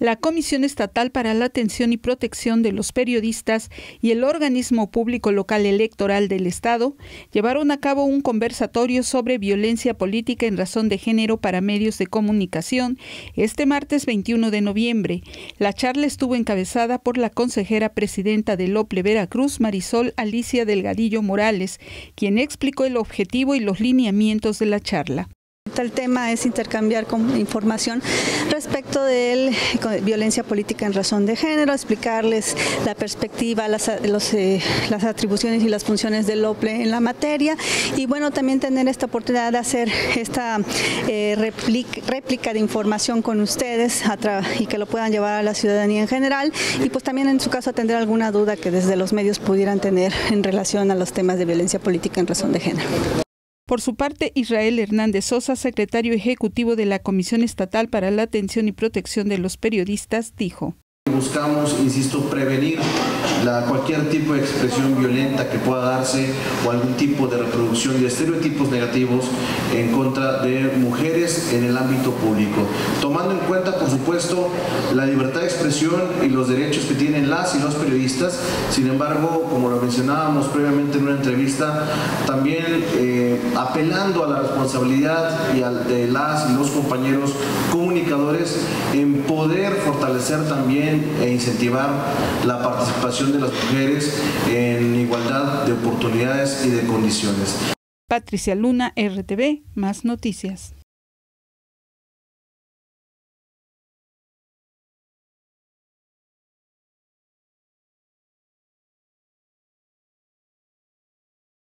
la Comisión Estatal para la Atención y Protección de los Periodistas y el Organismo Público Local Electoral del Estado llevaron a cabo un conversatorio sobre violencia política en razón de género para medios de comunicación este martes 21 de noviembre. La charla estuvo encabezada por la consejera presidenta del OPLE Veracruz, Marisol Alicia Delgadillo Morales, quien explicó el objetivo y los lineamientos de la charla. El tema es intercambiar información respecto de violencia política en razón de género, explicarles la perspectiva, las atribuciones y las funciones del OPLE en la materia, y bueno, también tener esta oportunidad de hacer esta réplica de información con ustedes y que lo puedan llevar a la ciudadanía en general, y pues también en su caso atender alguna duda que desde los medios pudieran tener en relación a los temas de violencia política en razón de género. Por su parte, Israel Hernández Sosa, secretario ejecutivo de la Comisión Estatal para la Atención y Protección de los Periodistas, dijo: buscamos, insisto, prevenir cualquier tipo de expresión violenta que pueda darse o algún tipo de reproducción de estereotipos negativos en contra de mujeres en el ámbito público, tomando en cuenta, por supuesto, la libertad de expresión y los derechos que tienen las y los periodistas. Sin embargo, como lo mencionábamos previamente en una entrevista, también apelando a la responsabilidad y de las y los compañeros comunicadores en poder fortalecer también e incentivar la participación de las mujeres en igualdad de oportunidades y de condiciones. Patricia Luna, RTV, Más Noticias.